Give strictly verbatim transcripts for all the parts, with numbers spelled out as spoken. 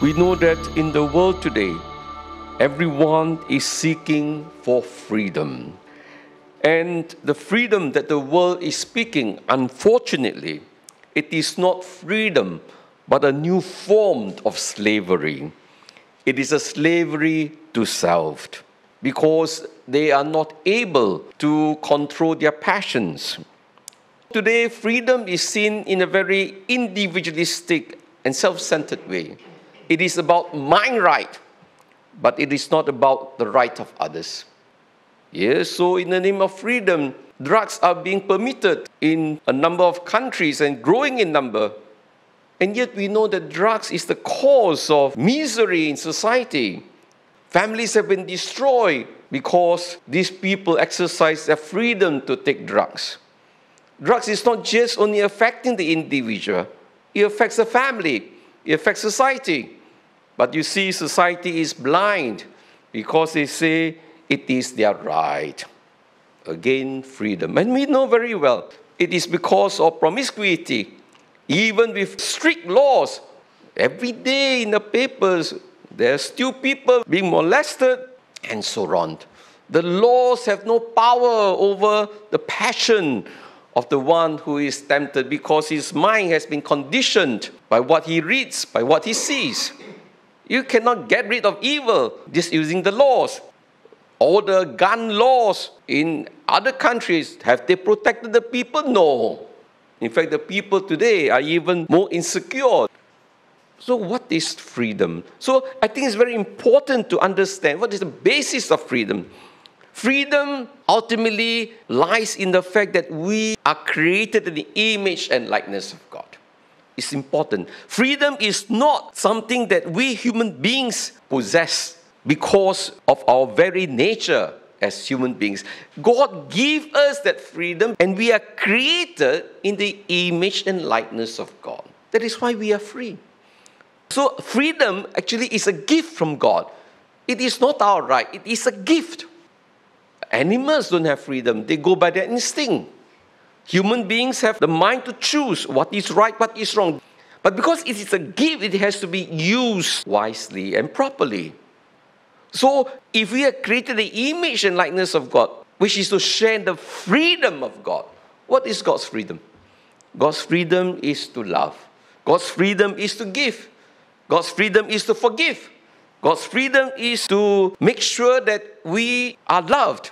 We know that in the world today, everyone is seeking for freedom. And the freedom that the world is speaking, unfortunately, it is not freedom, but a new form of slavery. It is a slavery to self, because they are not able to control their passions. Today, freedom is seen in a very individualistic and self-centered way. It is about my right, but it is not about the right of others. Yes, so in the name of freedom, drugs are being permitted in a number of countries and growing in number. And yet we know that drugs is the cause of misery in society. Families have been destroyed because these people exercise their freedom to take drugs. Drugs is not just only affecting the individual. It affects the family. It affects society. But you see, society is blind because they say it is their right. Again, freedom. And we know very well, it is because of promiscuity. Even with strict laws, every day in the papers, there are still people being molested and so on. The laws have no power over the passion of the one who is tempted because his mind has been conditioned by what he reads, by what he sees. You cannot get rid of evil just using the laws. All the gun laws in other countries, have they protected the people? No. In fact, the people today are even more insecure. So what is freedom? So I think it's very important to understand what is the basis of freedom. Freedom ultimately lies in the fact that we are created in the image and likeness of God. It's important. Freedom is not something that we human beings possess because of our very nature as human beings. God gave us that freedom, and we are created in the image and likeness of God. That is why we are free. So freedom actually is a gift from God. It is not our right. It is a gift. Animals don't have freedom. They go by their instinct. Human beings have the mind to choose what is right, what is wrong. But because it is a gift, it has to be used wisely and properly. So if we are created the image and likeness of God, which is to share the freedom of God, what is God's freedom? God's freedom is to love. God's freedom is to give. God's freedom is to forgive. God's freedom is to make sure that we are loved.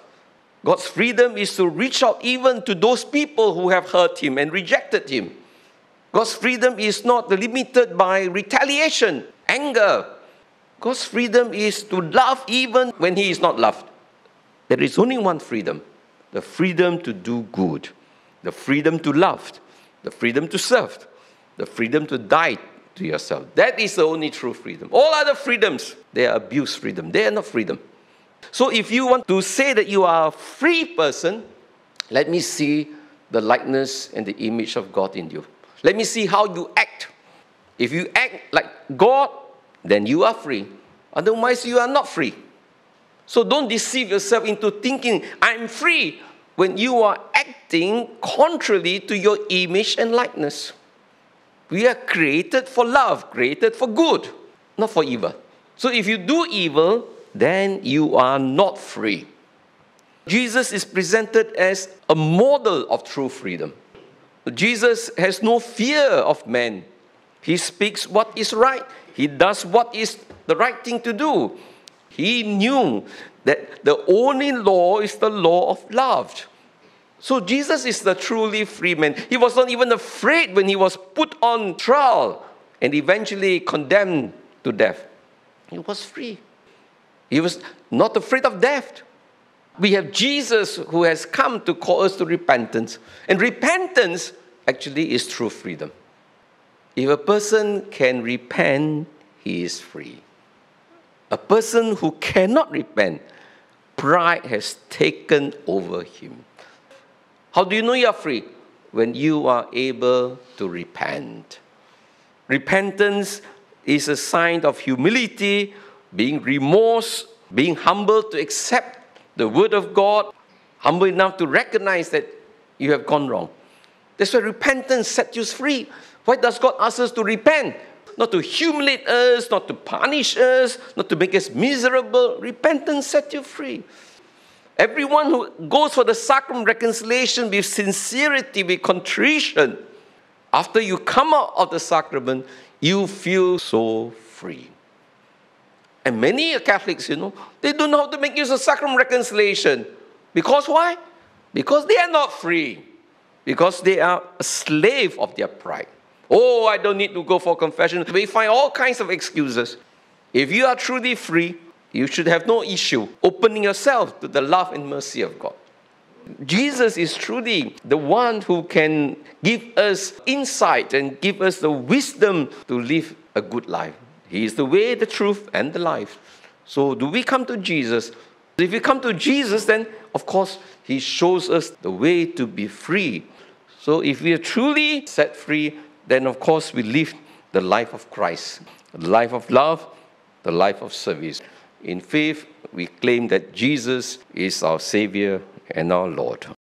God's freedom is to reach out even to those people who have hurt him and rejected him. God's freedom is not limited by retaliation, anger. God's freedom is to love even when he is not loved. There is only one freedom, the freedom to do good, the freedom to love, the freedom to serve, the freedom to die to yourself. That is the only true freedom. All other freedoms, they are abuse freedom. They are not freedom. So if you want to say that you are a free person, let me see the likeness and the image of God in you. Let me see how you act. If you act like God, then you are free. Otherwise, you are not free. So don't deceive yourself into thinking, I'm free, when you are acting contrary to your image and likeness. We are created for love, created for good, not for evil. So if you do evil, then you are not free. Jesus is presented as a model of true freedom. Jesus has no fear of man. He speaks what is right. He does what is the right thing to do. He knew that the only law is the law of love. So Jesus is the truly free man. He was not even afraid when he was put on trial and eventually condemned to death. He was free. He was not afraid of death. We have Jesus who has come to call us to repentance. And repentance actually is true freedom. If a person can repent, he is free. A person who cannot repent, pride has taken over him. How do you know you are free? When you are able to repent. Repentance is a sign of humility, being remorse, being humble to accept the word of God, humble enough to recognize that you have gone wrong. That's why repentance sets you free. Why does God ask us to repent? not to humiliate us, not to punish us, not to make us miserable. Repentance set you free. Everyone who goes for the sacrament of reconciliation with sincerity, with contrition, after you come out of the sacrament, you feel so free. And many Catholics, you know, they don't know how to make use of sacrament reconciliation. Because why? Because they are not free. Because they are a slave of their pride. Oh, I don't need to go for confession. We find all kinds of excuses. If you are truly free, you should have no issue opening yourself to the love and mercy of God. Jesus is truly the one who can give us insight and give us the wisdom to live a good life. He is the way, the truth, and the life. So do we come to Jesus? If we come to Jesus, then, of course, He shows us the way to be free. So if we are truly set free, then, of course, we live the life of Christ, the life of love, the life of service. In faith, we claim that Jesus is our Savior and our Lord.